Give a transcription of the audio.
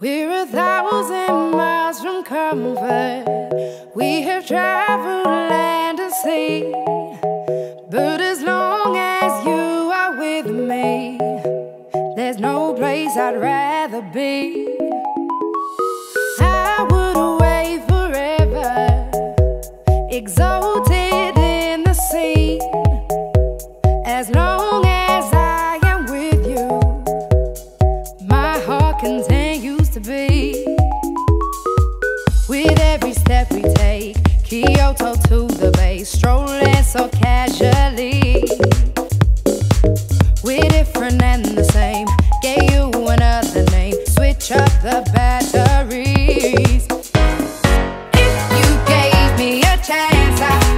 We're 1,000 miles from comfort. We have traveled land and sea, but as long as you are with me, there's no place I'd rather be. I would away forever, exalted in the sea, as long as I am with you, my heart contains to be. With every step we take, Kyoto to the bay, strolling so casually. We're different and the same, gave you another name, switch up the batteries. If you gave me a chance, I